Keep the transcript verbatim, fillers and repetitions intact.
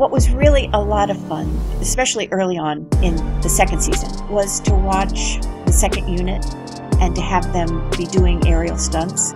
What was really a lot of fun, especially early on in the second season, was to watch the second unit and to have them be doing aerial stunts